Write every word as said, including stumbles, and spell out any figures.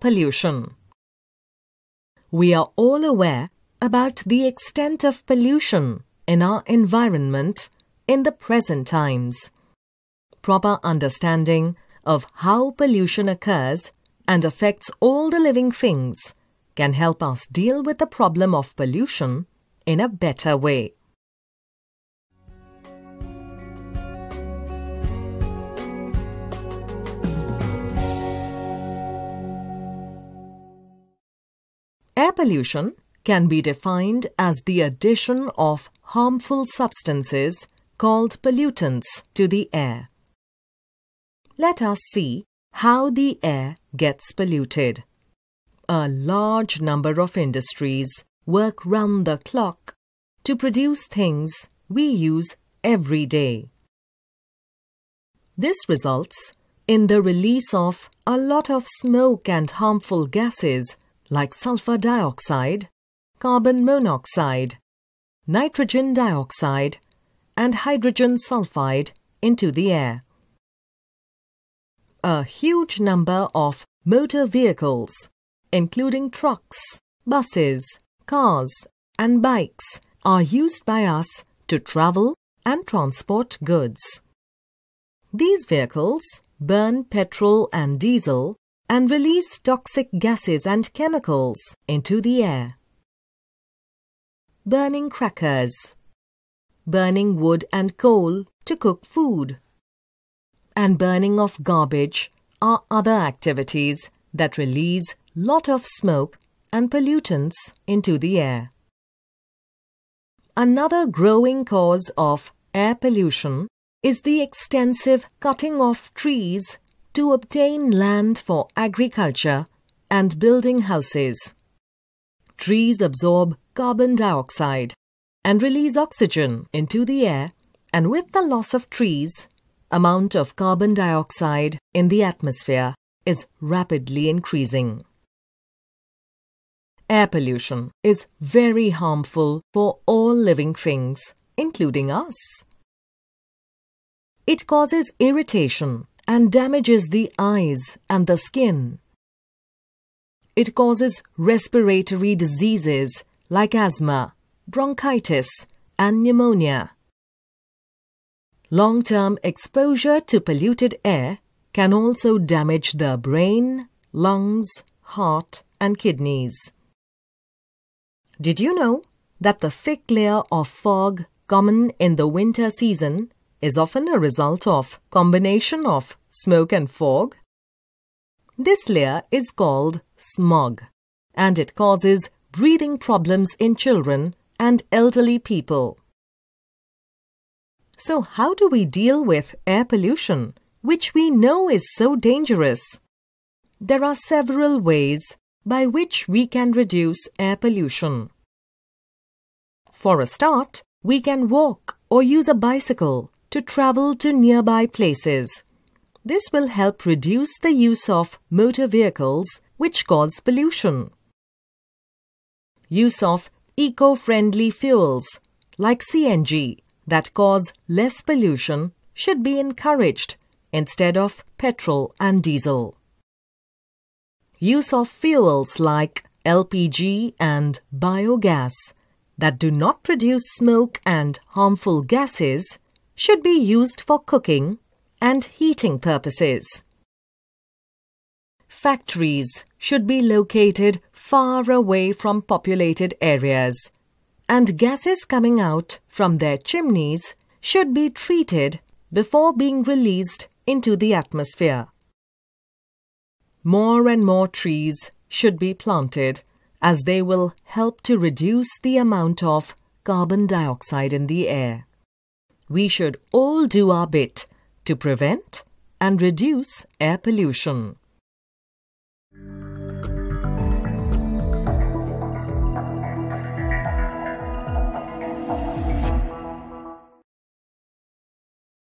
pollution. We are all aware about the extent of pollution in our environment in the present times. Proper understanding of how pollution occurs and affects all the living things can help us deal with the problem of pollution in a better way. Air pollution can be defined as the addition of harmful substances called pollutants to the air. Let us see how the air gets polluted. A large number of industries work round the clock to produce things we use every day. This results in the release of a lot of smoke and harmful gases like sulfur dioxide, carbon monoxide, nitrogen dioxide, and hydrogen sulfide into the air. A huge number of motor vehicles, including trucks, buses, cars, and bikes, are used by us to travel and transport goods. These vehicles burn petrol and diesel and release toxic gases and chemicals into the air. Burning crackers, burning wood and coal to cook food, and burning of garbage are other activities that release a lot of smoke and pollutants into the air. Another growing cause of air pollution is the extensive cutting of trees to obtain land for agriculture and building houses. Trees absorb carbon dioxide and release oxygen into the air, and with the loss of trees, amount of carbon dioxide in the atmosphere is rapidly increasing. Air pollution is very harmful for all living things, including us. It causes irritation and damages the eyes and the skin. It causes respiratory diseases like asthma, bronchitis, and pneumonia. Long-term exposure to polluted air can also damage the brain, lungs, heart, and kidneys. Did you know that the thick layer of fog common in the winter season is often a result of combination of smoke and fog? This layer is called smog, and it causes breathing problems in children and elderly people. So how do we deal with air pollution, which we know is so dangerous? There are several ways by which we can reduce air pollution. For a start, we can walk or use a bicycle to travel to nearby places. This will help reduce the use of motor vehicles which cause pollution. Use of eco-friendly fuels like C N G that cause less pollution should be encouraged instead of petrol and diesel. Use of fuels like L P G and biogas that do not produce smoke and harmful gases should be used for cooking and heating purposes. Factories should be located far away from populated areas, and gases coming out from their chimneys should be treated before being released into the atmosphere. More and more trees should be planted, as they will help to reduce the amount of carbon dioxide in the air. We should all do our bit to prevent and reduce air pollution.